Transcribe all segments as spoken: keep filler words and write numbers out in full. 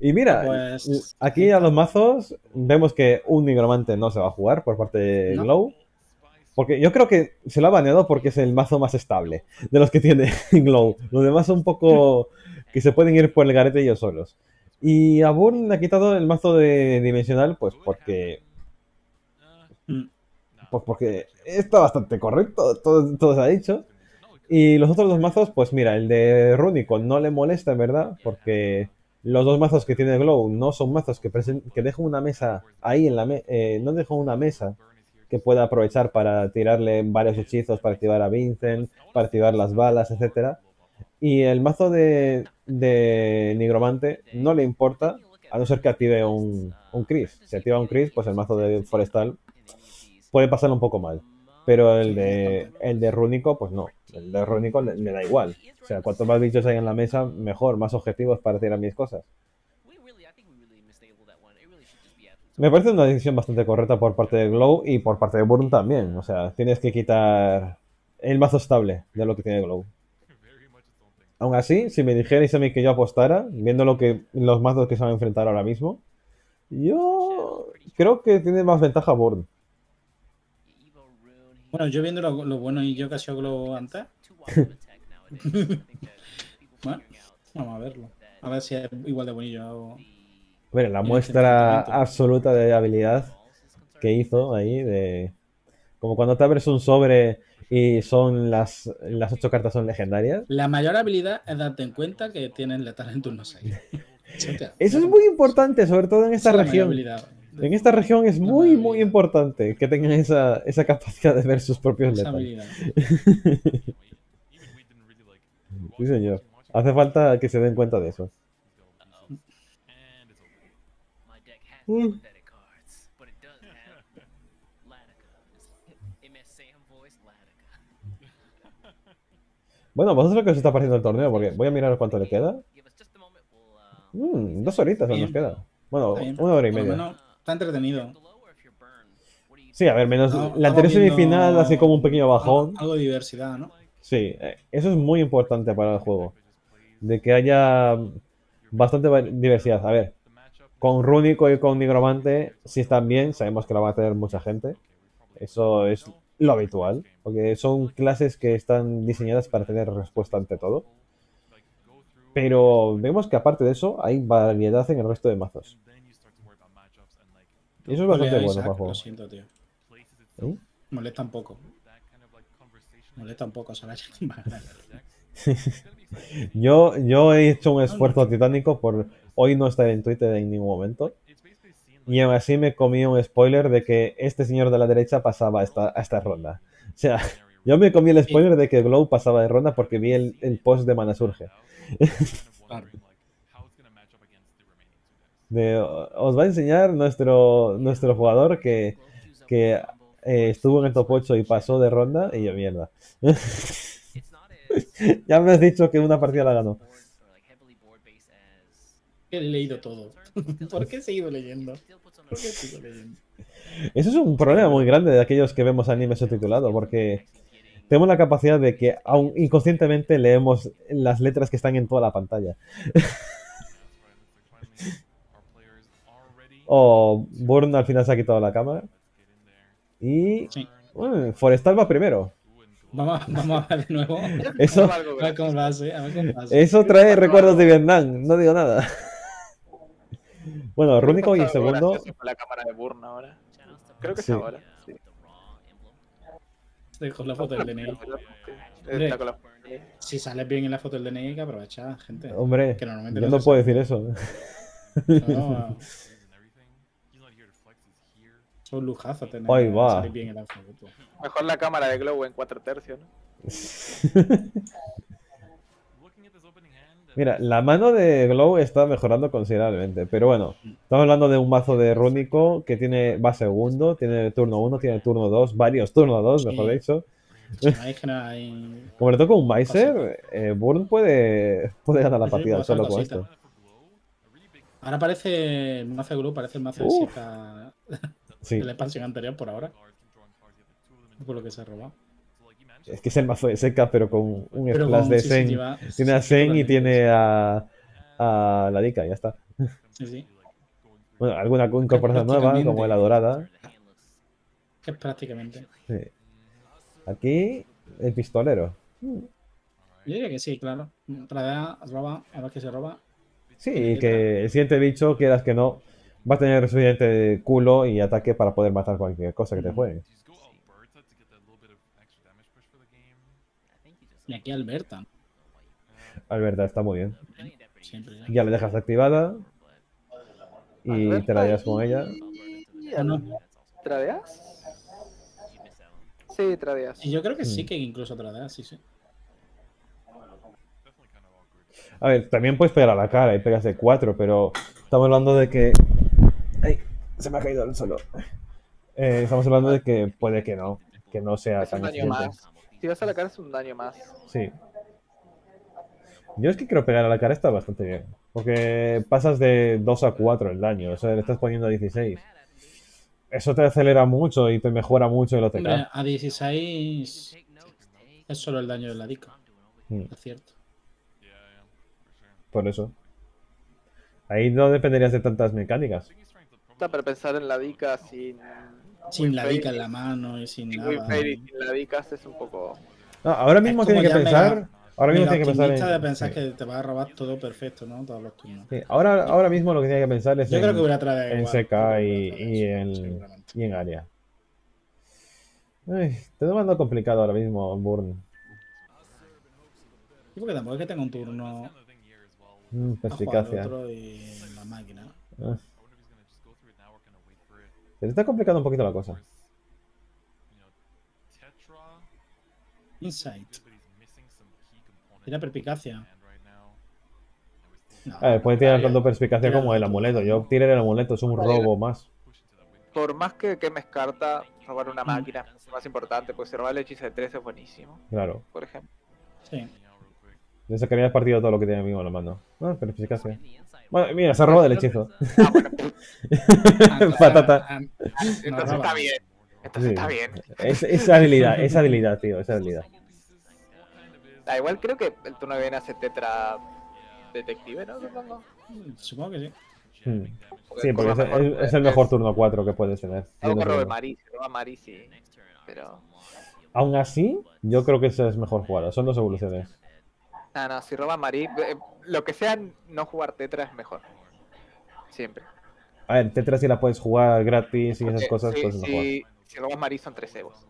Y mira, pues... aquí a los mazos vemos que un nigromante no se va a jugar por parte de Glow. No. Porque yo creo que se lo ha baneado porque es el mazo más estable de los que tiene Glow. Los demás son un poco que se pueden ir por el garete ellos solos. Y a Burn le ha quitado el mazo de dimensional, pues porque... Pues porque está bastante correcto, todo, todo se ha dicho. Y los otros dos mazos, pues mira, el de Rúnico no le molesta, en verdad, porque los dos mazos que tiene Glow no son mazos que, que dejan una mesa ahí en la mesa. Eh, no dejan una mesa que pueda aprovechar para tirarle varios hechizos, para activar a Vincent, para activar las balas, etcétera. Y el mazo de, de Nigromante no le importa, a no ser que active un, un Chris. Si activa un Chris, pues el mazo de Forestal puede pasarlo un poco mal. Pero el de, el de Rúnico, pues no. El de Rúnico le, le da igual. O sea, cuanto más bichos hay en la mesa, mejor, más objetivos para tirar mis cosas. Me parece una decisión bastante correcta por parte de Glow y por parte de Burn también. O sea, tienes que quitar el mazo estable de lo que tiene Glow. Aún así, si me dijerais a mí que yo apostara, viendo lo que los mazos que se van a enfrentar ahora mismo, yo creo que tiene más ventaja Burn. Bueno, yo viendo lo, lo bueno y yo que ha sido Glow antes. Bueno, vamos a verlo. A ver si es igual de bonillo o... Bueno, la muestra absoluta de habilidad que hizo ahí, de como cuando te abres un sobre y son las, las ocho cartas son legendarias. La mayor habilidad es darte en cuenta que tienes letal en turno seis. Eso es muy importante, sobre todo en esta es región. En esta región es muy, muy importante que tengan esa, esa capacidad de ver sus propios letales. Sí, señor. Hace falta que se den cuenta de eso. Uh. Bueno, vosotros, ¿qué os está pareciendo el torneo? Porque voy a mirar cuánto le queda. Mm, dos horitas nos queda. Bueno, una hora y media. Está entretenido. Sí, a ver, menos no, la anterior semifinal hace como un pequeño bajón. Algo de diversidad, ¿no? Sí, eso es muy importante para el juego. De que haya bastante diversidad. A ver, con Rúnico y con Nigromante, si están bien, sabemos que la va a tener mucha gente. Eso es lo habitual, porque son clases que están diseñadas para tener respuesta ante todo. Pero vemos que aparte de eso, hay variedad en el resto de mazos. Y eso es bastante bueno para el juego. Lo siento, tío. ¿Eh? Molesta un poco. Molesta un poco, Solari. Yo, yo he hecho un esfuerzo titánico por hoy no estar en Twitter en ningún momento. Y aún así me comí un spoiler de que este señor de la derecha pasaba esta, a esta ronda. O sea, yo me comí el spoiler de que Glow pasaba de ronda porque vi el, el post de Mana Surge. De, os va a enseñar nuestro, nuestro jugador que, que eh, estuvo en el top ocho y pasó de ronda y yo, mierda. Ya me has dicho que una partida la ganó. He leído todo. ¿Por qué he seguido leyendo? ¿Por qué he seguido leyendo? Eso es un problema muy grande de aquellos que vemos anime subtitulado, porque tenemos la capacidad de que aún inconscientemente leemos las letras que están en toda la pantalla. O oh, Burn al final se ha quitado la cámara. Y sí. Bueno, Forestal va primero. Vamos, vamos a ver de nuevo. Eso, a ver cómo lo hace, a ver cómo lo hace. Eso trae recuerdos de Vietnam, no digo nada. Bueno, Rúnico y el segundo. La cámara de Burn ahora. Creo que es sí. Ahora. Sí. Con la foto del D N I. Hombre, si sales bien en la foto del D N I hay que aprovechar, gente. Hombre, que normalmente yo no puedo decir eso. No, un lujazo tener hoy va. Salir bien el alfabeto. Mejor la cámara de Glow en cuatro tercios, ¿no? Mira, la mano de Glow está mejorando considerablemente, pero bueno, estamos hablando de un mazo de Rúnico que tiene va segundo, tiene turno uno, tiene turno dos, varios turno dos, mejor sí. Dicho. Hay... Como le toca un Maizer, eh, Burn puede, puede ganar la partida solo con esto. Ahora parece el mazo de Glow, parece el mazo de Sika. Sí. La expansión anterior por ahora. Por lo que se ha robado. Es que es el mazo de Seca, pero con un splash de Zen. Tiene a Zen y tiene a, a la dica, ya está. Sí, sí. Bueno, alguna incorporación nueva, como la dorada. Que es prácticamente. Sí. Aquí, el pistolero. Yo diría que sí, claro. Tradea, roba, a ver qué se roba. Sí, y que el siguiente bicho, quieras que no, va a tener suficiente culo y ataque para poder matar cualquier cosa que te juegue. Y aquí Alberta. Alberta está muy bien. Siempre, ¿eh? Ya la dejas activada. Y Alberta te la llevas con ella. ¿O no? ¿Tradeas? Sí, tradeas. Y yo creo que sí, que incluso tradeas, sí, sí. A ver, también puedes pegar a la cara y pegas de cuatro, pero estamos hablando de que... ¡Ay! Se me ha caído el suelo. Eh, estamos hablando de que puede que no, que no sea es tan un daño más. Si vas a la cara es un daño más. Sí. Yo es que creo pegar a la cara está bastante bien. Porque pasas de dos a cuatro el daño, o sea, le estás poniendo a dieciséis. Eso te acelera mucho y te mejora mucho el O T K. A dieciséis es solo el daño de la dica. Mm. Es cierto. Por eso. Ahí no dependerías de tantas mecánicas. Está para pensar en la dica sin... Sin la dica en la mano y sin nada. Sin la dica es un poco... No, ahora mismo tiene que pensar... Ahora mismo tiene que pensar en... de pensar que te va a robar todo perfecto, ¿no? Todos los turnos. Sí, ahora, ahora mismo lo que tiene que pensar es Yo en, creo que voy a traer en igual, seca y, a traer y, en, y en área. Ay, te lo mando complicado ahora mismo, Burn. Sí, porque tampoco es que tenga un turno... Mm, perspicacia. Y la máquina. Ah. Se está complicando un poquito la cosa. Insight. Tira perspicacia. No, a ver, puede tirar tanto perspicacia tira como el amuleto. Yo tiré el amuleto, es un robo más. Por más que, que me descarta robar una máquina, es más importante, porque si roba el hechizo de tres es buenísimo. Claro. Por ejemplo. Sí. De eso que habías partido todo lo que tenía amigo en la mano. Ah, perspicacia. Bueno, mira, se roba del hechizo. Ah, bueno. Patata. Ah, entonces no, no, está bien. Entonces sí. Está bien. Es, esa habilidad, esa habilidad, tío, esa habilidad. Ah, igual creo que el turno que viene hace Tetra detective, ¿no? Supongo, Supongo que sí. Hmm. Porque sí, porque es, mejor, es, es el mejor turno cuatro que puedes tener. Algo que robe Maris, roba Maris, sí. Pero... Aún así, yo creo que esa es mejor jugada. Son dos evoluciones. Ah, no, si roba Maris, eh, lo que sea no jugar Tetra es mejor. Siempre. A ver, Tetra si la puedes jugar gratis y esas okay, cosas, sí, pues mejor. Si, si robas Maris son tres euros.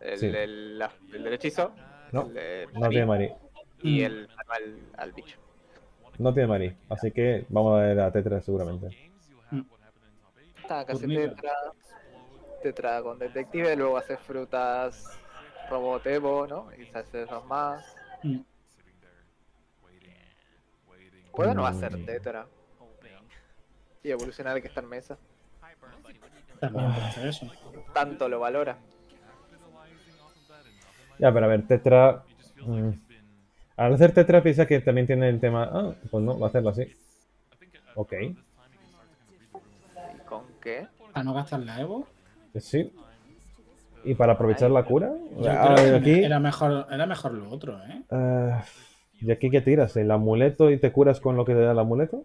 El, sí. el, el, la, el del hechizo... No, el, no tiene Mari. Y el al, al bicho. No tiene Mari, así que vamos a ver a Tetra seguramente. Está casi Tetra. Tetra con detective, luego hace frutas, robot Evo, ¿no? Y se hace dos más. Mm. ¿Puedo no hacer Tetra? Y evolucionar el que está en mesa. También puede hacer eso. Tanto lo valora. Ya, pero a ver, Tetra... Mm. Al hacer Tetra piensa que también tiene el tema... Ah, pues no, va a hacerlo así. Ok. ¿Y con qué? ¿Para no gastar la Evo? Sí. ¿Y para aprovechar Ay, la cura? Yo ah, creo que aquí... era, mejor, era mejor lo otro, ¿eh? Uh, ¿Y aquí qué tiras? ¿El amuleto y te curas con lo que te da el amuleto?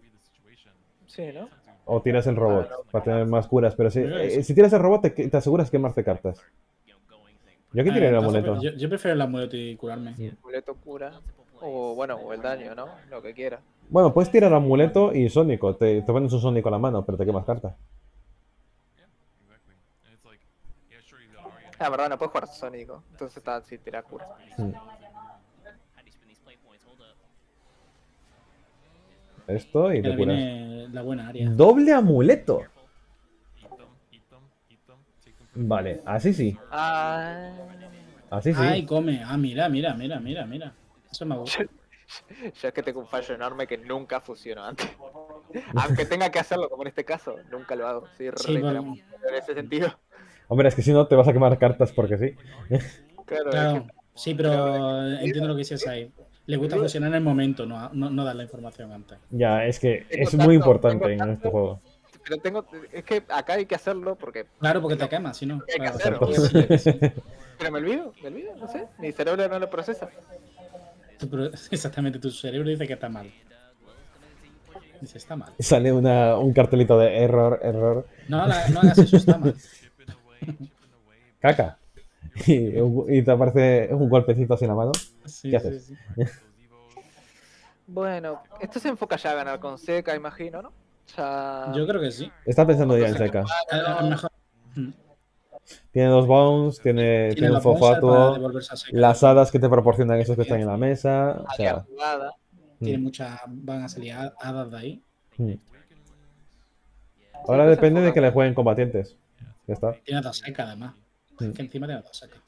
Sí, ¿no? ¿O tiras el robot ah, no, para tener más curas? Pero si, pero eh, si tiras el robot te, te aseguras quemarte cartas. Yo qué tiré el amuleto. Yo, yo prefiero el amuleto y curarme. Sí. El amuleto cura. O bueno, o el daño, ¿no? Lo que quiera. Bueno, puedes tirar amuleto y sónico. Te, te pones un sónico a la mano, pero te quemas cartas. La verdad, no puedes jugar sónico. Entonces está así, tira cura. Hmm. Esto y te curas. La buena área. Doble amuleto. Vale, así sí. Ah... Así sí. Ay, come. Ah, mira, mira, mira, mira, mira. Eso me gusta. Yo es que tengo un fallo enorme que nunca fusiono antes. Aunque tenga que hacerlo, como en este caso, nunca lo hago. Sí, sí vale. En ese sentido. Hombre, es que si no te vas a quemar cartas porque sí. Claro, claro. Es que... sí, pero entiendo lo que dices ahí. Le gusta fusionar en el momento, no, no, no dar la información antes. Ya, es que es muy importante en este juego. Pero tengo, es que acá hay que hacerlo porque... Claro, porque te quemas, si no. Hay que hacerlo. Pero me olvido, me olvido, no sé. Mi cerebro no lo procesa. Exactamente, tu cerebro dice que está mal. Eso está mal. Sale una, un cartelito de error, error. No, la, no hagas eso, está mal. Caca. Y, y te aparece un golpecito así en la mano. Sí, ¿qué haces? Sí, sí. Bueno, esto se enfoca ya a ganar con Seca, imagino, ¿no? O sea... Yo creo que sí. Está pensando ya en Seca. A lo mejor... Tiene dos bounce, tiene, tiene, tiene un fosfato, las hadas que te proporcionan esos que están en la mesa. O sea, tiene mm. muchas, van a salir hadas de ahí. Mm. Ahora depende de que le jueguen combatientes. Ya está. Tiene dos secas además. Mm. Que encima tiene dos secas.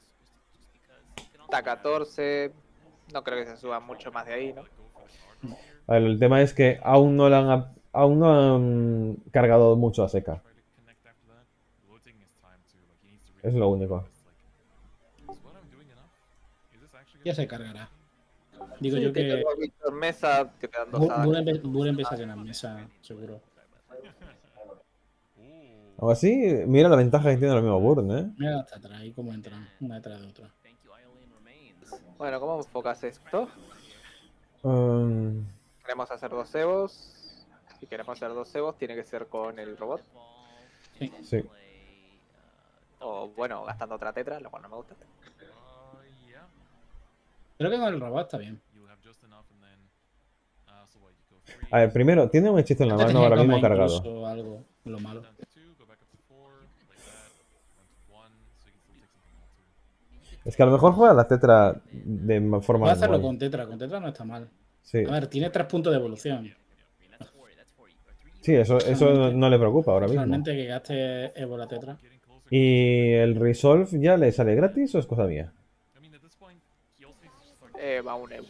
Está catorce. No creo que se suba mucho más de ahí, ¿no? A ver, el tema es que aún no, la han, aún no han cargado mucho a Seca. Es lo único. Ya se cargará. Digo sí, yo que... que en mesa, que te dan dos hadas. Burn empieza a ganar mesa, seguro. O así, mira la ventaja que tiene lo mismo Burn, ¿eh? Mira hasta atrás y cómo entran, una detrás de otra. Bueno, ¿cómo enfocas esto? Um... Queremos hacer dos cebos. Si queremos hacer dos cebos, tiene que ser con el robot. Sí. Sí. O bueno, gastando otra tetra, lo cual no me gusta. Creo que con el robot está bien. A ver, primero, tiene un hechizo en la mano ahora mismo cargado. Algo, lo malo. Es que a lo mejor juega la tetra de forma... Voy a hacerlo con tetra, con tetra no está mal. Sí. A ver, tiene tres puntos de evolución. Sí, eso, eso no, no le preocupa ahora mismo. Realmente que gaste Evo la tetra. ¿Y el Resolve ya le sale gratis o es cosa mía? Eh, va un euro.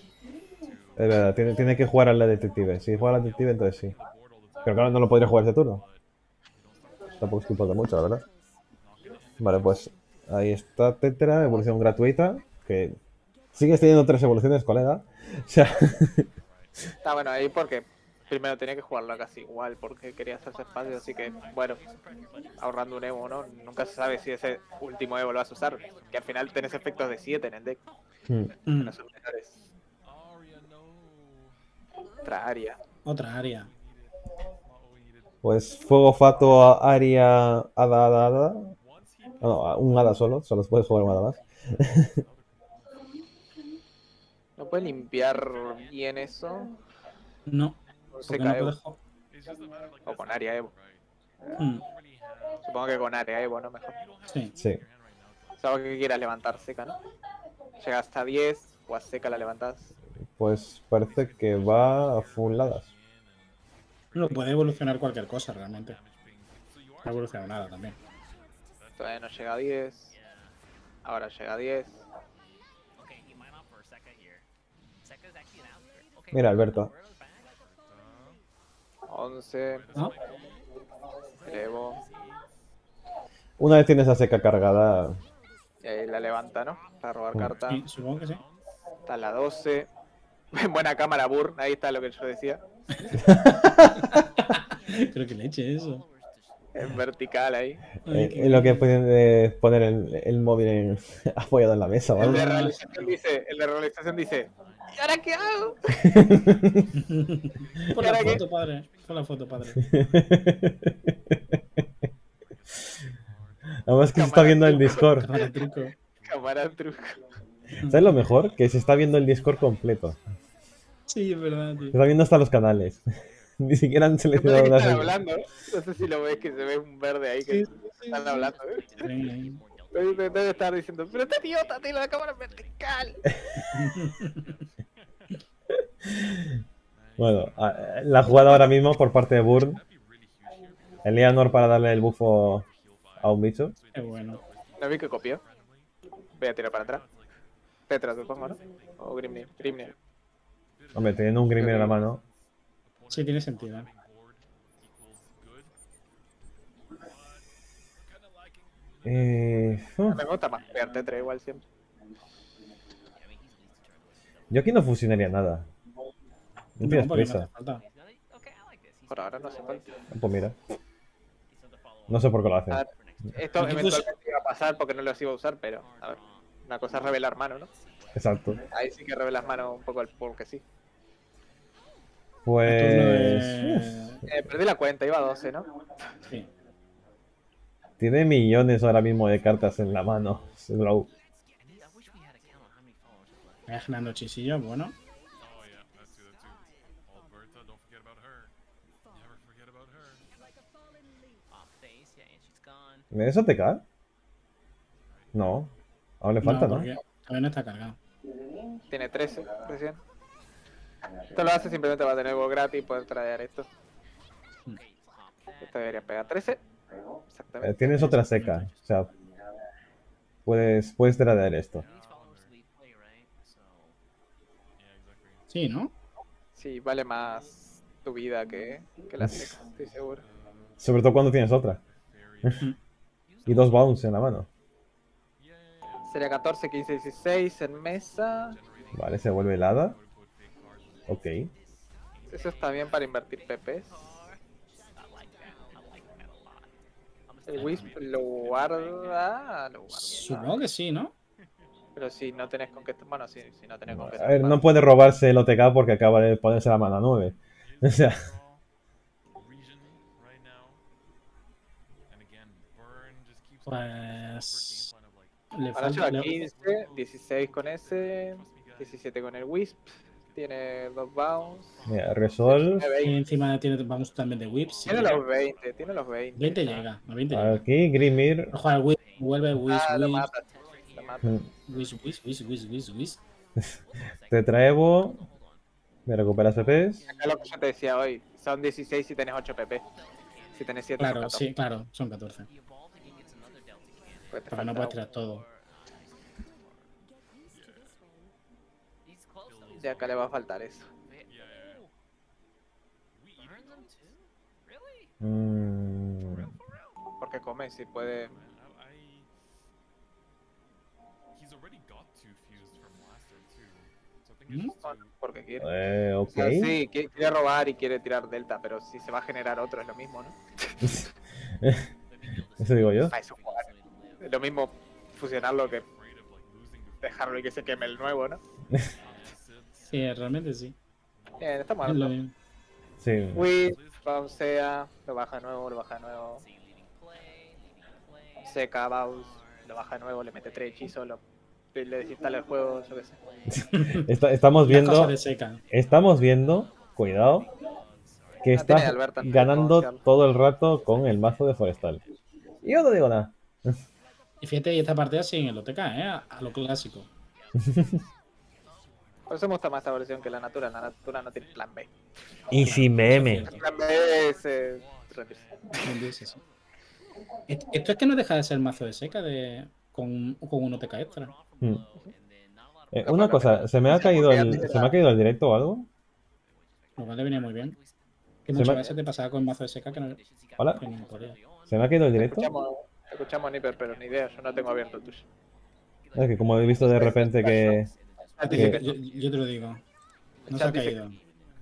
Es verdad, tiene, tiene que jugar a la detective. Si juega a la detective, entonces sí. Pero claro, no lo podría jugar este turno. Tampoco es que importa mucho, la verdad. Vale, pues ahí está Tetra, evolución gratuita. Que sigues teniendo tres evoluciones, colega. O sea... Está bueno ahí porque... Primero tenía que jugarla casi igual porque quería hacerse espacio, así que, bueno, ahorrando un Evo, ¿no? Nunca se sabe si ese último Evo lo vas a usar, que al final tenés efectos de siete en el deck. Mm. No son menores. Otra área. Otra área. Pues fuego fato a área hada, hada, hada. No, un hada solo, solo puedes jugar un hada más. ¿No puedes limpiar bien eso? No. Seca no Evo. Dejo. O con área Evo. Hmm. Supongo que con área Evo, ¿no? Mejor. Sí. Sí. Sabes que quieras levantar Seca, ¿no? Llegas hasta diez, o a Seca la levantas. Pues parece que va a full hadas. No puede evolucionar cualquier cosa realmente. No evoluciona nada también. Todavía no llega a diez. Ahora llega a diez. Mira, Alberto. once. ¿No? Evo. Una vez tienes a Seca cargada. Y ahí la levanta, ¿no? Para robar carta. Sí, supongo que sí. Está la doce. Buena cámara, Burn. Ahí está lo que yo decía. Creo que le eche eso. En vertical ahí. Es eh, lo que pueden eh, poner el, el móvil en, apoyado en la mesa, ¿vale? El de realización dice. El de realización dice. ¿Y ahora qué hago? Pon la foto, qué? Padre. Pon la foto, padre. Además que Camarán se está viendo truco. El Discord. Camarán truco. Camarán truco. ¿Sabes lo mejor? Que se está viendo el Discord completo. Sí, es verdad, tío. Se está viendo hasta los canales. Ni siquiera han seleccionado una están hablando, ¿eh? No sé si lo ves, que se ve un verde ahí que sí, sí, están hablando, ¿eh? Sí. Debe estar diciendo, pero este idiota tiene la cámara vertical. Bueno, la jugada ahora mismo por parte de Burn. Eleanor para darle el bufo a un bicho. Es bueno. No vi que copió. Voy a tirar para atrás. Tetra, supongo, ¿no? O Grimnir. Grimnir. Hombre, teniendo un Grimnir en la mano. Sí, tiene sentido, ¿eh? Eh, uh. Me gusta más pegar Tetra igual siempre. Yo aquí no fusionaría nada. No tienes no, prisa. No por ahora no hace falta. Pues mira. No sé por qué lo hacen. Ver, esto eventualmente iba a pasar porque no los iba a usar, pero a ver, una cosa es revelar mano, ¿no? Exacto. Ahí sí que revelas mano un poco el porque sí. Pues... Eh, perdí la cuenta, iba a doce, ¿no? Sí. Tiene millones ahora mismo de cartas en la mano, Glow. Me va ganando chisillo, bueno. ¿De eso te cae? No. Aún le falta, ¿no? ¿no? Todavía no está cargado. Tiene trece recién. Esto lo hace, simplemente va a tener voz gratis y poder tradear esto. Hmm. Esto debería pegar trece. Exactamente. Eh, tienes otra seca. O sea, puedes, puedes tradear esto. Sí, ¿no? Sí, vale más tu vida que, que la seca, estoy seguro. Sobre todo cuando tienes otra. Y dos bounce en la mano. Sería catorce, quince, dieciséis en mesa. Vale, se vuelve helada. Ok. Eso está bien para invertir P Ps. El Wisp lo guarda, lo guarda. Supongo que sí, ¿no? Pero si no tenés con qué... Bueno, si, si no tenés con qué... A ver, no puede robarse el O T K porque acaba de ponerse la mano a nueve. O sea... Pues... Le falta quince, dieciséis con ese, diecisiete con el Wisp, tiene dos bounce. Mira, Resolve. Y encima tiene bounce también de Wisp. Sí, tiene los veinte, tiene los veinte. veinte llega, a veinte llega. Aquí, Grimnir. Ojo al Wisp, vuelve Wisp. Ah, lo mata. Lo mata. Wisp, Wisp, Wisp, Wisp, Wisp, Wisp. Te traigo. Me recuperas P Ps. Acá lo que yo te decía hoy, son dieciséis si tenés ocho P P. Si tenés siete, claro, son catorce. Sí, claro, son catorce. Porque no puedes tirar todo. Ya acá le va a faltar eso. Mm. Porque come si puede. ¿Mm? Porque quiere. Eh, okay. O sea, sí, quiere robar y quiere tirar Delta, pero si se va a generar otro es lo mismo, ¿no? Eso digo yo. Eso es lo mismo fusionarlo que dejarlo y que se queme el nuevo, ¿no? Sí, realmente sí. Bien, está mal. ¿No? Sí. Wii, bouncea, lo baja de nuevo, lo baja de nuevo. Seca, bounce, lo baja de nuevo, le mete tres hechizos, lo, le desinstala el juego, yo qué sé. Está, estamos viendo... Estamos viendo, cuidado, que no estás ganando todo el rato con el mazo de Forestal. Yo no digo nada. Y fíjate, y esta partida sin el O T K, ¿eh? A, a lo clásico. Por eso me gusta más esta versión que la Natura. La Natura no tiene plan B. Y sin meme. El plan B es... Eh, es esto es que no deja de ser mazo de seca de, con, con un O T K extra. Hmm. Eh, una cosa, ¿se me ha caído el, ¿se me ha caído el directo o algo? No, vale, venía muy bien. Que muchas veces te pasaba con mazo de seca que no... Hola. Que no ¿se me ha caído el directo? Escuchamos Niper, pero ni idea, yo no tengo abierto el tuyo. Es que como he visto de repente que... que... Yo, yo te lo digo. No se ha caído.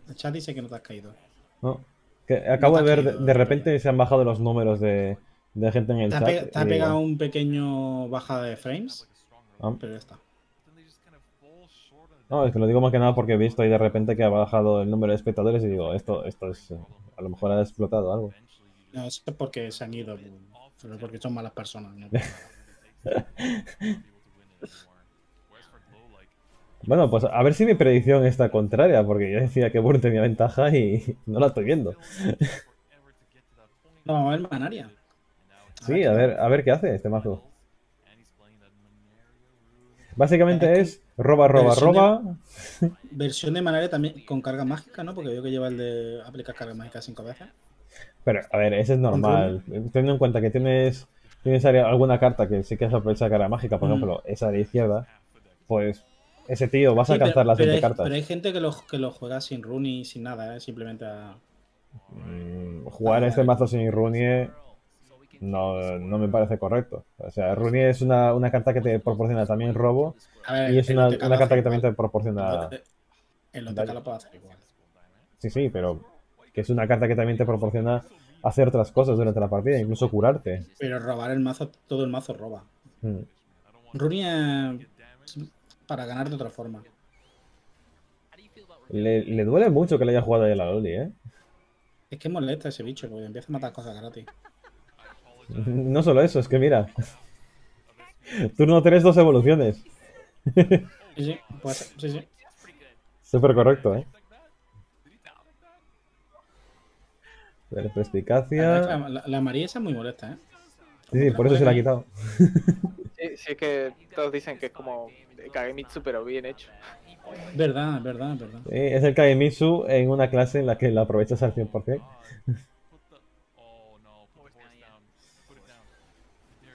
El chat dice que no te has caído. No. Que acabo no de ver, caído, de, de repente no se han bajado los números de, de gente en el te chat. Pe te ha pegado digo... un pequeño bajada de frames, ah. Pero ya está. No, es que lo digo más que nada porque he visto ahí de repente que ha bajado el número de espectadores y digo, esto, esto es... A lo mejor ha explotado algo. No, es porque se han ido... Pero porque son malas personas, ¿no? Bueno, pues a ver si mi predicción está contraria, porque yo decía que Burn tenía ventaja y no la estoy viendo. No, vamos a ver Manaria. Sí, a ver, a ver qué hace este mazo. Básicamente es roba, roba, roba. Versión de Manaria también con carga mágica, ¿no? Porque veo que lleva el de aplicar carga mágica cinco veces. Pero, a ver, ese es normal. Teniendo en cuenta que tienes, tienes área, alguna carta que sí que es la fecha cara mágica, por mm. ejemplo, esa de izquierda, pues ese tío vas sí, a alcanzar las veinte cartas. Pero hay gente que lo, que lo juega sin Runie, sin nada, ¿eh? Simplemente a... Mm, jugar a este mazo sin Runie no, no me parece correcto. O sea, Runie es una, una carta que te proporciona también robo ver, y es una, una carta que también te proporciona... El O T K lo puede hacer igual. Sí, sí, pero... Que es una carta que también te proporciona hacer otras cosas durante la partida, incluso curarte. Pero robar el mazo, todo el mazo roba. Mm. Runie para ganar de otra forma. Le, le duele mucho que le haya jugado ahí a la Loli, ¿eh? Es que molesta ese bicho, porque empieza a matar cosas gratis. No solo eso, es que mira. Turno tres, dos evoluciones. Sí, sí, pues, sí, sí. Súper correcto, ¿eh? La perspicacia... La, la, la María esa es muy molesta, ¿eh? Sí, sí, por eso se la ha quitado. Sí, sí, es que todos dicen que es como Kagemitsu, pero bien hecho. Verdad, verdad, verdad. Sí, es el Kagemitsu en una clase en la que la aprovechas al cien por cien.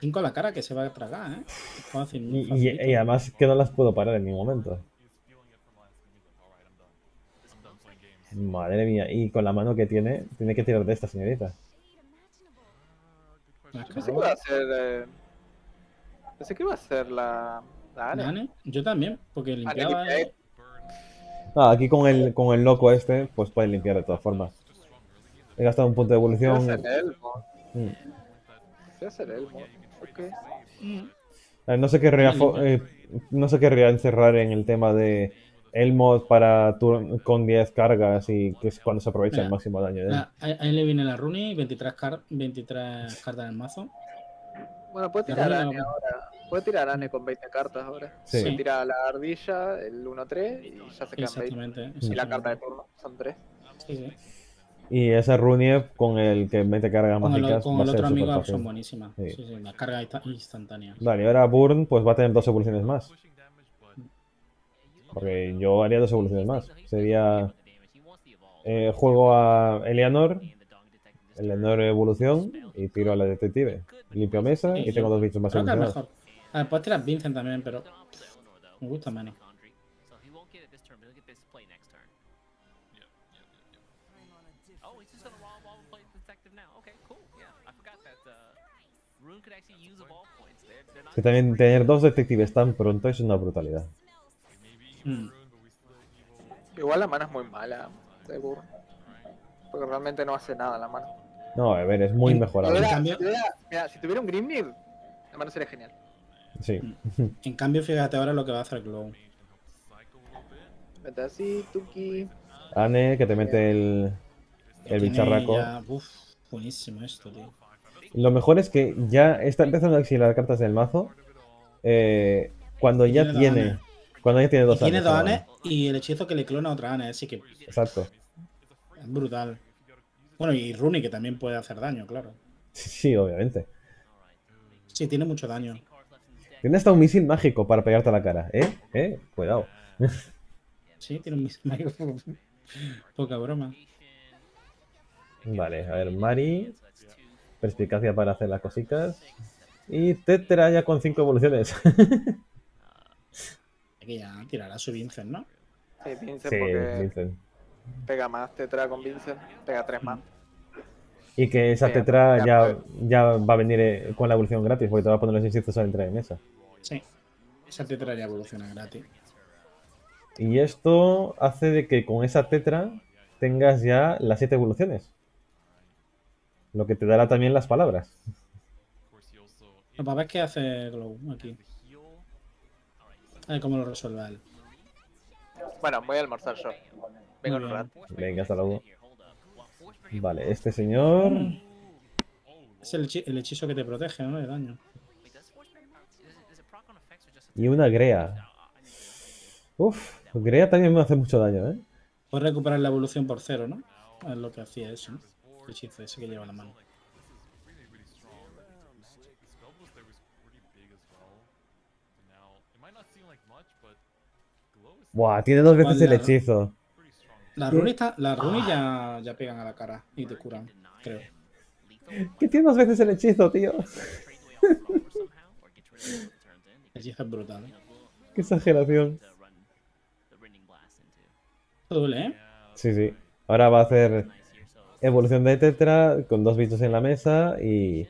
Cinco a la cara que se va a tragar, ¿eh? Y, y, y además que no las puedo parar en ningún momento. Madre mía, y con la mano que tiene, tiene que tirar de esta señorita. Yo pensé que iba a ser, eh... pensé que iba a ser la, la Ane. Ane. Yo también, porque limpiaba... Ane, eh... ah, aquí con el, con el loco este, pues puedes limpiar de todas formas. He gastado un punto de evolución. Voy a hacer el mod. Mm. Voy a hacer el mod. Okay. Mm. Eh, no se querría, eh, no se querría encerrar en el tema de... El mod para turn con diez cargas y que es cuando se aprovecha mira, el máximo daño. ¿eh? Ahí, ahí le viene la Runie, veintitrés, car veintitrés cartas en el mazo. Bueno, puede tirar a Ane ahora. Puede tirar a Ane con veinte cartas ahora. Sí. Se tira la ardilla, el uno tres y ya se queda exactamente, veinte. Exactamente. Y la carta de turno, son tres. Sí, sí. Y esa Runie con el que veinte cargas con mágicas. El, con el otro amigo fácil. Son buenísimas. Sí. Sí, sí, las cargas instantáneas. Vale, ahora Burn pues va a tener dos evoluciones más. Porque yo haría dos evoluciones más. Sería... Eh, juego a Eleanor. Eleanor evolución. Y tiro a la detective. Limpio mesa y tengo dos bichos más evolucionados. Mejor. A ver, puedes tirar Vincent también, pero... Me gusta menos. Que también tener dos detectives tan pronto es una brutalidad. Hmm. Igual la mano es muy mala de Burn. Porque realmente no hace nada la mano. No, a ver, es muy mejorable. En cambio, si, tuviera, mira, si tuviera un Grimnir, la mano sería genial. Sí. En cambio, fíjate ahora lo que va a hacer Glow. Vete así, Tuki. Ane, que te mete el, el bicharraco. Ya, uf, buenísimo esto, tío. Lo mejor es que ya está empezando a exilar cartas del mazo. Eh, cuando ya tiene. Cuando ella tiene dos Anes. Tiene dos Anes y el hechizo que le clona a otra Ane, así que... Exacto. Es brutal. Bueno, y Runie, que también puede hacer daño, claro. Sí, obviamente. Sí, tiene mucho daño. Tiene hasta un misil mágico para pegarte a la cara, ¿eh? ¿Eh? Cuidado. Sí, tiene un misil mágico. Poca broma. Vale, a ver, Mari. Perspicacia para hacer las cositas. Y Tetra ya con cinco evoluciones. Que ya tirará su Vincent, ¿no? Sí, Vincent, sí, porque Vincent. Pega más Tetra con Vincent, pega tres más. Y que esa pega, Tetra pega, ya, ya va a venir con la evolución gratis, porque te va a poner los insectos a entrar en esa. Sí, esa Tetra ya evoluciona gratis. Y esto hace de que con esa Tetra tengas ya las siete evoluciones. Lo que te dará también las palabras. No, para ver qué hace Glow aquí. A ver cómo lo resuelva él. Bueno, voy a almorzar yo. Vengo en un rato. Venga, hasta luego. Vale, este señor... Es el, el hechizo que te protege, ¿no? De daño. Y una Grea. Uf, Grea también me hace mucho daño, ¿eh? Puedes recuperar la evolución por cero, ¿no? Es lo que hacía eso, ¿no? El hechizo ese que lleva la mano. Buah, tiene dos veces el hechizo. Las runitas, las runas ya, ya pegan a la cara y te curan, creo. ¿Qué tiene dos veces el hechizo, tío? El hechizo es brutal, ¿eh? Qué exageración. Esto duele, ¿eh? Sí, sí. Ahora va a hacer evolución de Tetra con dos bichos en la mesa y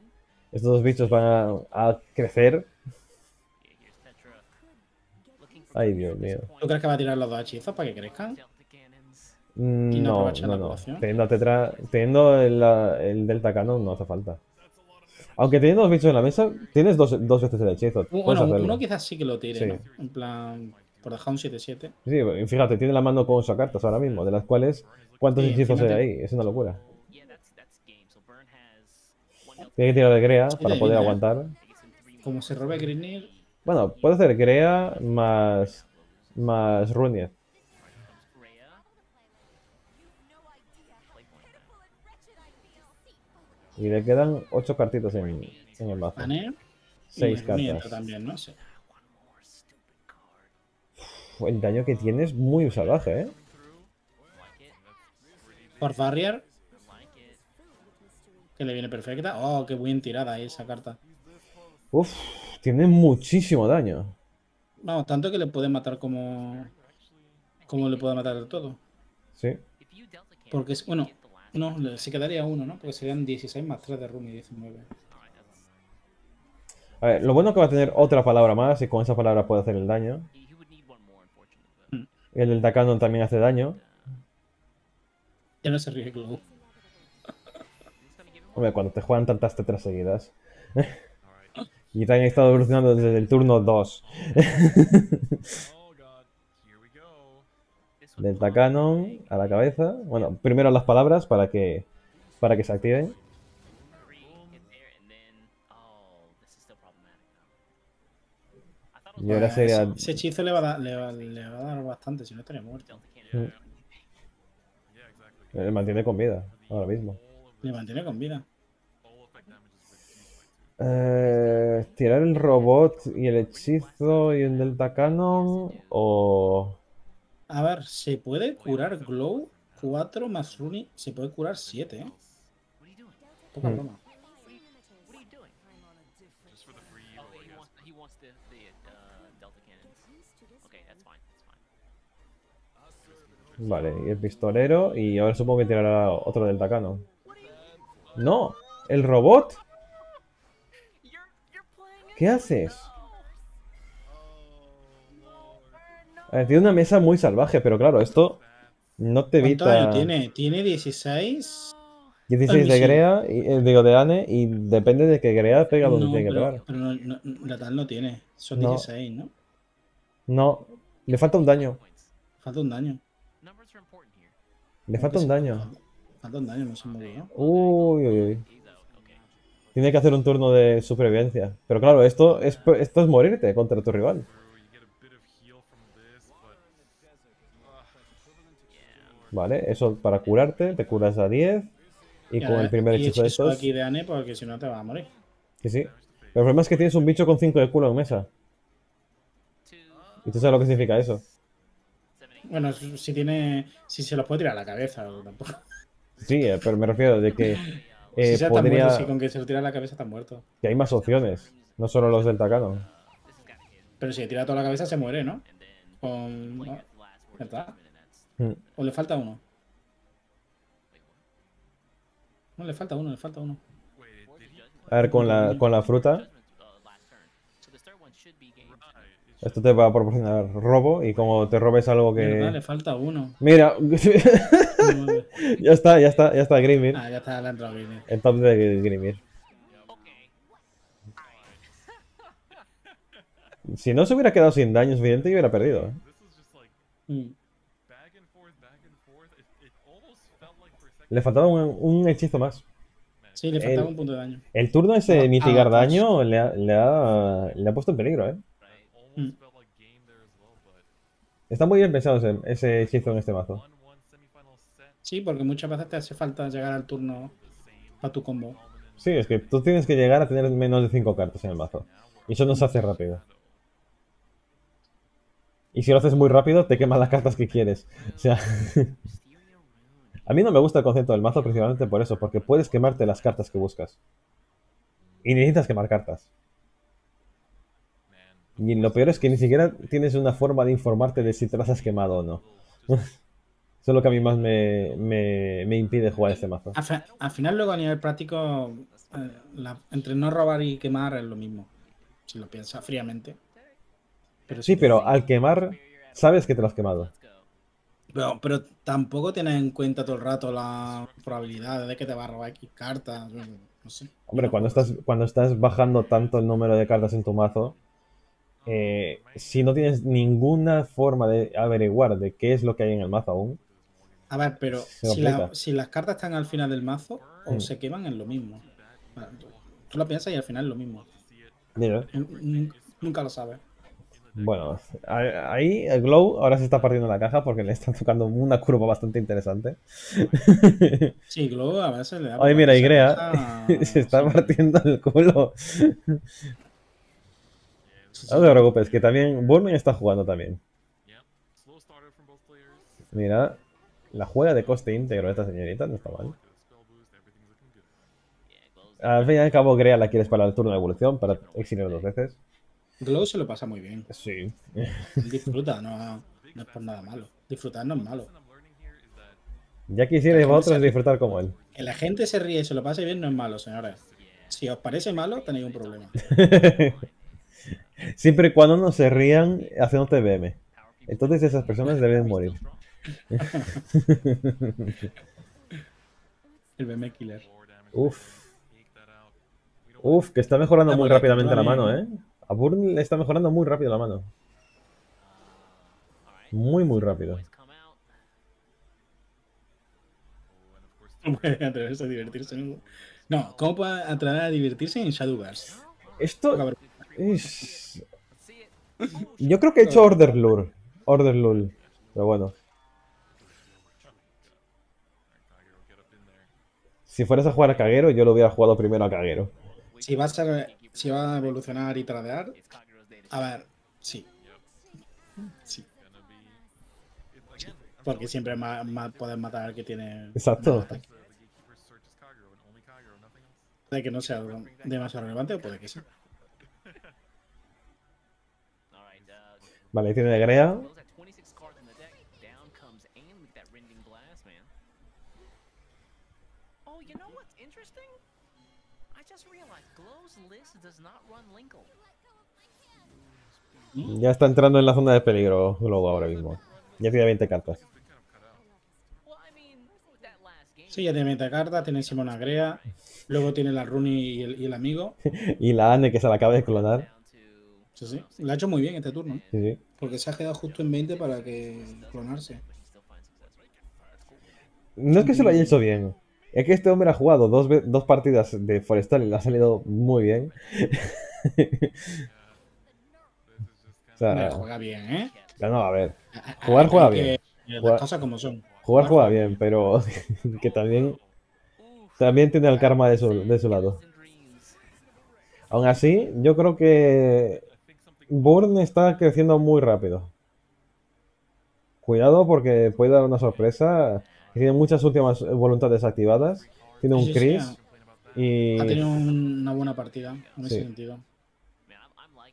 estos dos bichos van a, a crecer. Ay, Dios mío. ¿Tú crees que va a tirar los dos hechizos para que crezcan? Mm, no, no, no. Teniendo, tetra, teniendo el, el Delta Cannon no hace falta. Aunque teniendo dos bichos en la mesa, tienes dos, dos veces el hechizo. Bueno, uno quizás sí que lo tire, sí. ¿No? En plan, Por dejar un siete siete. Sí, fíjate, tiene la mano con ocho cartas ahora mismo, de las cuales, ¿cuántos sí, hechizos hay ahí? Es una locura. Tiene que tirar de Grea sí, para poder Grimnir. Aguantar. Como se robe Grimnir... Bueno, puede hacer Grea más... más Runie. Y le quedan ocho cartitas en, en el mazo. ¿Ane? seis y cartas. También, no sé. Uf, el daño que tiene es muy salvaje, ¿eh? Por barrier. Que le viene perfecta. Oh, qué buena tirada ahí esa carta. Uf, tiene muchísimo daño. Vamos, tanto que le puede matar como... Como le puede matar del todo. Sí. Porque es... Bueno... No, se quedaría uno, ¿no? Porque serían dieciséis más tres de Runie, diecinueve. A ver, lo bueno que va a tener otra palabra más y con esa palabra puede hacer el daño. Mm. El Delta Cannon también hace daño. Ya no se ríe Glow. Hombre, cuando te juegan tantas tetras seguidas. Y te han estado evolucionando desde el turno dos. Delta Cannon a la cabeza. Bueno, primero las palabras para que para que se activen. Y ahora sería... Ese, ese hechizo le va, a da, le, va, le va a dar bastante, si no estaría muerto. Sí. Le mantiene con vida, ahora mismo. Le mantiene con vida. Eh, tirar el robot y el hechizo y el Delta Cannon o... A ver, se puede curar Glow cuatro más Runie, se puede curar siete, ¿eh? Poca broma. Hmm. Vale, y el pistolero, y ahora supongo que tirará otro Delta Cannon. ¡No! ¡El robot! ¿Qué haces? Tiene una mesa muy salvaje, pero claro, esto no te evita... ¿Cuánto daño tiene? Tiene dieciséis... dieciséis de Grea, y, eh, digo de Ane, y depende de que Grea pega donde no, tiene que pero, pegar. Pero no, no, la tal no tiene, son no. dieciséis, ¿no? No, le falta un daño. Falta un daño. Le falta un daño. Falta un daño, no se murió. Uy, uy, uy. Tiene que hacer un turno de supervivencia. Pero claro, esto es, esto es morirte contra tu rival. Vale, eso para curarte, te curas a diez y, y con el primer hechizo de estos... aquí de Ane porque si no te vas a morir. Sí, sí. Pero el problema es que tienes un bicho con cinco de culo en mesa. ¿Y tú sabes lo que significa eso? Bueno, si tiene... si se los puede tirar a la cabeza o tampoco. Sí, pero me refiero de que... Eh, si se podría... está muerto, sí, con que se lo tira a la cabeza está muerto. Que hay más opciones, no solo los del Tacano. Pero si le tira toda la cabeza se muere, ¿no? Con... ¿no? ¿Verdad? ¿O le falta uno? No, le falta uno, le falta uno. A ver, con la, con la fruta. Esto te va a proporcionar robo y como te robes algo que... Verdad, le falta uno. Mira. Ya está, ya está, ya está Grimnir. Ah, ya está, la entrada Grimnir. El top de Grimnir. Si no se hubiera quedado sin daño suficiente, yo hubiera perdido. Mm. Le faltaba un, un hechizo más. Sí, le faltaba el, un punto de daño. El turno ese de mitigar ah, daño le ha, le, ha, le ha puesto en peligro, ¿eh? Mm. Está muy bien pensado ese, ese hechizo en este mazo. Sí, porque muchas veces te hace falta llegar al turno para tu combo. Sí, es que tú tienes que llegar a tener menos de cinco cartas en el mazo. Y eso no se hace rápido. Y si lo haces muy rápido, te quemas las cartas que quieres. O sea... A mí no me gusta el concepto del mazo principalmente por eso, porque puedes quemarte las cartas que buscas. Y necesitas quemar cartas. Y lo peor es que ni siquiera tienes una forma de informarte de si te las has quemado o no. Eso es lo que a mí más me, me, me impide jugar este mazo. Al, al final luego a nivel práctico, eh, la, entre no robar y quemar es lo mismo, si lo piensas fríamente. Pero sí, pero al quemar sabes que te lo has quemado. Pero, pero tampoco tienes en cuenta todo el rato la probabilidad de que te va a robar X cartas, no sé. Hombre, cuando estás, cuando estás bajando tanto el número de cartas en tu mazo, eh, si no tienes ninguna forma de averiguar de qué es lo que hay en el mazo aún. A ver, pero si, la, si las cartas están al final del mazo o mm. se queman, es lo mismo. Tú lo piensas y al final es lo mismo. Dime. Nunca lo sabes. Bueno, ahí el Glow ahora se está partiendo la caja porque le está tocando una curva bastante interesante. Sí, Glow a veces le da... Ay, mira, y Grea se está sí. partiendo el culo. No te preocupes, que también Burn está jugando también. Mira, la juega de coste íntegro esta señorita, no está mal. Al fin y al cabo, Grea la quieres para el turno de evolución, para exiliar dos veces. Glow se lo pasa muy bien. Sí. Disfruta, no, no es por nada malo. Disfrutar no es malo. Ya quisierais vosotros disfrutar como él. Que la gente se ríe y se lo pase bien no es malo, señores. Si os parece malo, tenéis un problema. Siempre y cuando no se rían haciendo T B M. Entonces esas personas deben morir. El B M Killer. Uf. Uf, que está mejorando está muy rápidamente la mano, ¿eh? A Burn le está mejorando muy rápido la mano. Muy, muy rápido. ¿Cómo puede atreverse a divertirse? En... No, ¿cómo puede atrever a divertirse en Shadowverse? Esto es... Yo creo que he hecho Order Lure. Order Lure. Pero bueno. Si fueras a jugar a Caguero, yo lo hubiera jugado primero a Caguero. Si va a ser... Si va a evolucionar y tradear. A ver, sí. Sí. sí. Porque siempre ma ma puedes matar al que tiene. Exacto. Puede que no sea demasiado relevante o puede que sí. Vale, tiene de Grea. Ya está entrando en la zona de peligro Globo ahora mismo. Ya tiene veinte cartas. Sí, ya tiene veinte cartas. Tiene encima una Grea. Luego tiene la Runie y el, y el amigo. Y la Ane que se la acaba de clonar. Sí, sí. La ha hecho muy bien este turno. Sí, sí. Porque se ha quedado justo en veinte para que clonarse. No es que se lo haya hecho bien. Es que este hombre ha jugado dos, dos partidas de Forestal y le ha salido muy bien. O sea, no, juega bien, ¿eh? No, a ver. Jugar juega bien. Las cosas como son. Jugar juega bien, pero que también también tiene el karma de su, de su lado. Aún así, yo creo que Burn está creciendo muy rápido. Cuidado porque puede dar una sorpresa. Tiene muchas últimas voluntades activadas. Tiene un Chris. Y... Ha tenido una buena partida, en ese sí. sentido.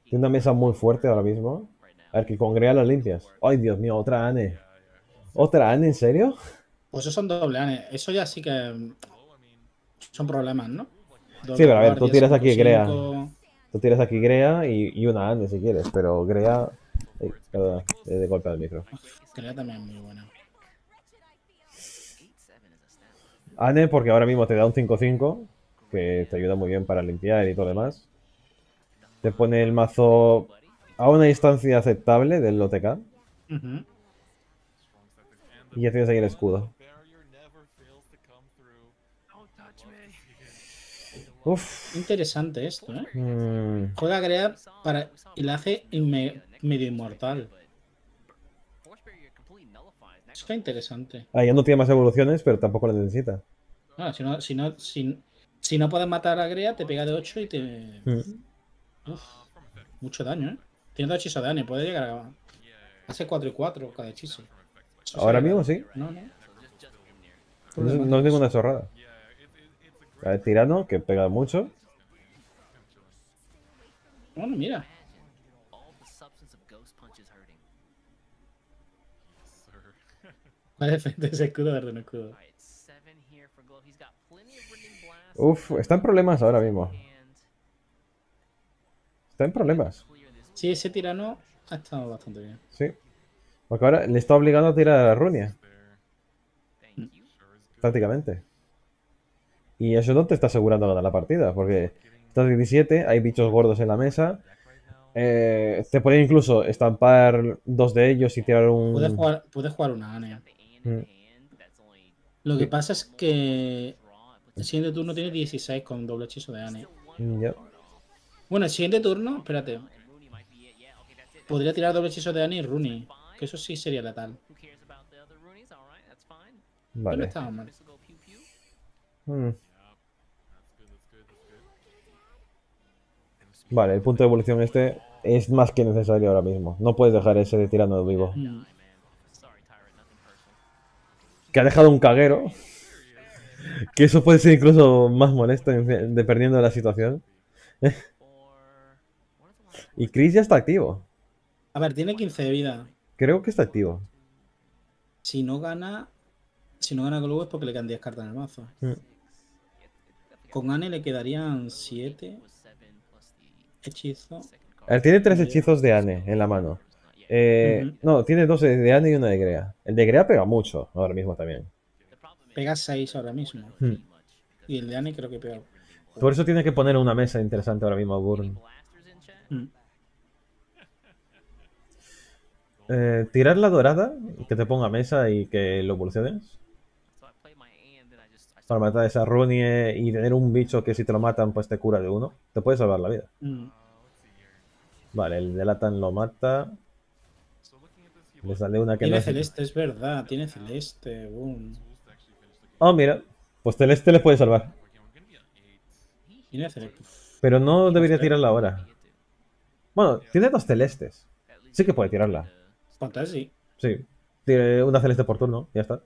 Tiene una mesa muy fuerte ahora mismo. A ver, que con Grea las limpias. ¡Ay, Dios mío! Otra Ane. ¿Otra Ane? ¿En serio? Pues eso son doble Ane. Eso ya sí que son problemas, ¿no? Doble sí, pero a ver, tú tiras aquí Grea. Tú tiras aquí Grea y, y una Ane si quieres, pero Grea... Ay, perdona, de golpe al micro. Grea también es muy buena. Ane, porque ahora mismo te da un cinco cinco, que te ayuda muy bien para limpiar y todo lo demás. Te pone el mazo a una distancia aceptable del O T K. Uh-huh. Y ya tienes ahí el escudo. Uf. Interesante esto, ¿eh? Mm. Juega a crear para... y la hace inme... medio inmortal. Está interesante. Ah, ya no tiene más evoluciones, pero tampoco la necesita. Ah, si, no, si, no, si, si no puedes matar a Grea, te pega de ocho y te... Mm. Uf, mucho daño, ¿eh? Tiene dos hechizos de Ane, puede llegar a... Hace cuatro y cuatro cada hechizo. Eso ahora mismo sí. No, no. No, no es ninguna chorrada. El tirano, que pega mucho. Bueno, mira. Ese escudo, darle un escudo. Uf, está en problemas ahora mismo. Está en problemas. Sí, ese tirano ha estado bastante bien. Sí. Porque ahora le está obligando a tirar a la Runia. Mm. Prácticamente. Y eso no te está asegurando ganar la partida, porque estás diecisiete, hay bichos gordos en la mesa. Eh, te puede incluso estampar dos de ellos y tirar un... Puedes jugar, puedes jugar una Ane. Mm. Lo que pasa es que el siguiente turno tiene dieciséis con doble hechizo de Ane. Yeah. Bueno, el siguiente turno, espérate. Podría tirar doble hechizo de Ane y Runie, que eso sí sería letal. Vale. No estaba mal. Mm. Vale, el punto de evolución este es más que necesario ahora mismo. No puedes dejar ese de tirando vivo. No. Que ha dejado un caguero. Que eso puede ser incluso más molesto, dependiendo de la situación. Y Chris ya está activo. A ver, tiene quince de vida. Creo que está activo. Si no gana... Si no gana Glow es porque le quedan diez cartas en el mazo. Mm. Con Ane le quedarían siete hechizos. A ver, tiene tres hechizos de Ane en la mano. Eh, uh-huh. No, tiene dos de Ane y una de Grea. El de Grea pega mucho ahora mismo también. Pega seis ahora mismo. Hmm. Y el de Ane creo que pega. Por eso tiene que poner una mesa interesante ahora mismo a Burn. Hmm. Eh, tirar la dorada, que te ponga mesa y que lo evoluciones. Para matar a esa Runie y tener un bicho que si te lo matan pues te cura de uno. Te puede salvar la vida. Mm. Vale, el de Latan lo mata. Le sale una que tiene no Celeste, es verdad. Tiene Celeste. Boom. Oh, mira. Pues Celeste le puede salvar. Tiene Celeste. Pero no debería tirarla ahora. Bueno, tiene dos Celestes. Sí que puede tirarla. Sí. Sí. Tiene una Celeste por turno. Ya está.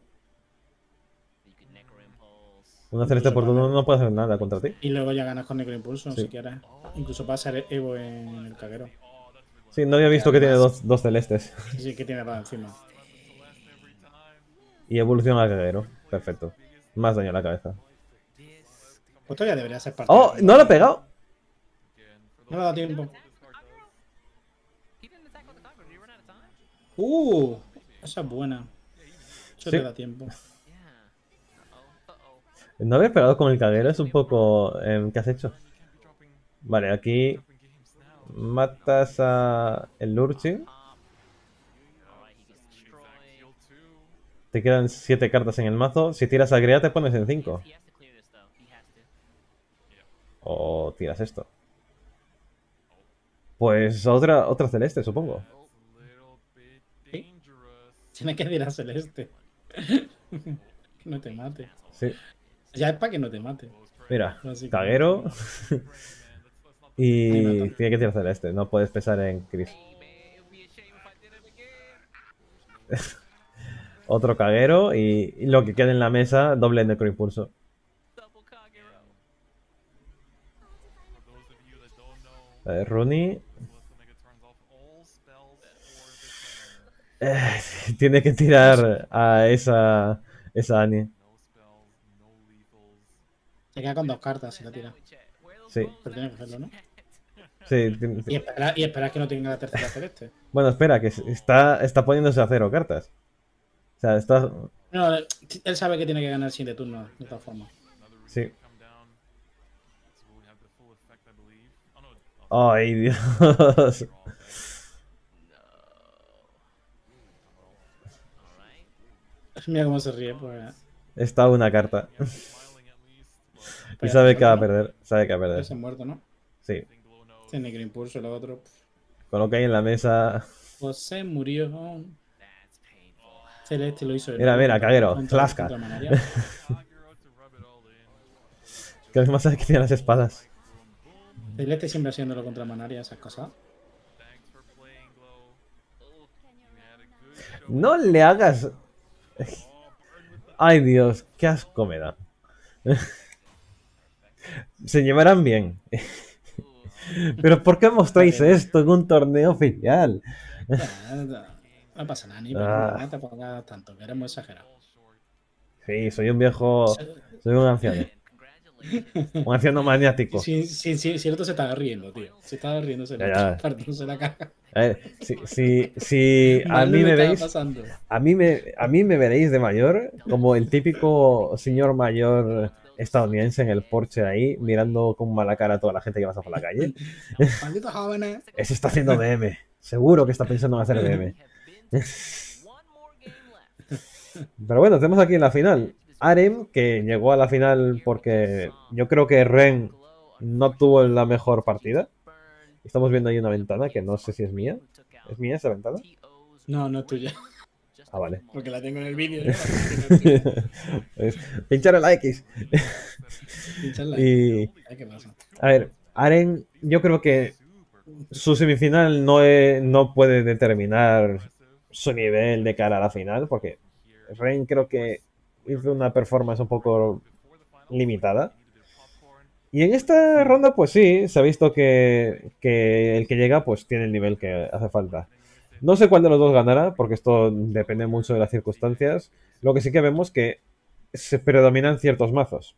Una celeste por turno no puede hacer nada contra ti. Y luego ya ganas con Necroimpulso, sí. Si quieres. Incluso pasa el Evo en el caguero. Sí, no había visto que, que tiene dos, dos celestes. Sí, sí, que tiene para encima. Y evoluciona al caguero. Perfecto. Más daño a la cabeza. Pues todavía debería ser parte. ¡Oh! ¡No lo ha pegado! No le ha dado tiempo. ¡Uh! Esa es buena. Eso sí. Te da tiempo. No haber pegado con el caguero es un poco... Eh, ¿Qué has hecho? Vale, aquí... Matas a... El Lurchi. Te quedan siete cartas en el mazo. Si tiras a Grea te pones en cinco. O tiras esto. Pues otra otra celeste, supongo. ¿Sí? Tiene que tirar celeste. Que no te mate. Sí. Ya es para que no te mate. Mira, caguero. Y tiene que tirar celeste. No puedes pensar en Chris. Otro caguero. Y lo que queda en la mesa, doble necroimpulso. Eh, Runie. Eh, tiene que tirar a esa, esa Ane. Se queda con dos cartas si la tira. Sí. Pero tiene que hacerlo, ¿no? Sí. Y esperar, y esperar que no tenga la tercera celeste. Bueno, espera, que está, está poniéndose a cero cartas. O sea, está... No, él sabe que tiene que ganar el siguiente turno, de todas formas. Sí. ¡Ay, Dios! Mira cómo se ríe, pues... Está una carta. Y sabe que va a perder, sabe que va a perder. Ese muerto, ¿no? Sí. Tiene que impulso el otro. Con lo que hay en la mesa. José murió. Celeste lo hizo. Mira, mira, caguero. Flasca. Que además sabe que tiene las espadas. Celeste siempre haciéndolo contra Manaria, esas cosas. No le hagas. Ay, Dios, qué asco me da. Se llevarán bien. Pero ¿por qué mostráis esto en un torneo oficial? No pasa nada, ni ah. Te pongas tanto, que eres muy exagerado. Sí, soy un viejo... Soy un anciano. Un anciano maniático. Sí, sí, sí, cierto, se estaba riendo, tío. Se estaba riendo, se la caga. A ver, si, si, si a mí me veis... A mí me, a mí me veréis de mayor, como el típico señor mayor... estadounidense en el Porsche ahí, mirando con mala cara a toda la gente que pasa por la calle. Malditos jóvenes. Ese está haciendo D M. Seguro que está pensando en hacer D M. Pero bueno, tenemos aquí en la final Aren, que llegó a la final porque yo creo que Ren no tuvo la mejor partida. Estamos viendo ahí una ventana que no sé si es mía. ¿Es mía esa ventana? No, no es tuya. Ah, vale. Porque la tengo en el vídeo. Pinchar la X. Pinchar la X. Y... ¿Qué pasa? A ver, Aren, yo creo que su semifinal no, es, no puede determinar su nivel de cara a la final, porque Reign creo que hizo una performance un poco limitada. Y en esta ronda, pues sí, se ha visto que, que el que llega pues tiene el nivel que hace falta. No sé cuál de los dos ganará, porque esto depende mucho de las circunstancias. Lo que sí que vemos que se predominan ciertos mazos.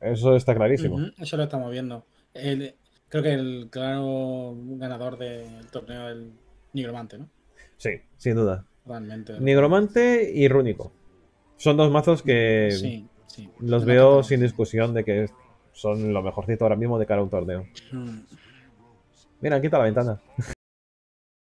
Eso está clarísimo. Uh-huh. Eso lo estamos viendo. El, creo que el claro ganador del torneo es el Nigromante, ¿no? Sí, sin duda. Realmente. Nigromante y Rúnico. Son dos mazos que sí, sí. los veo sin discusión de que son lo mejorcito ahora mismo de cara a un torneo. Mm. Mira, quita la ventana.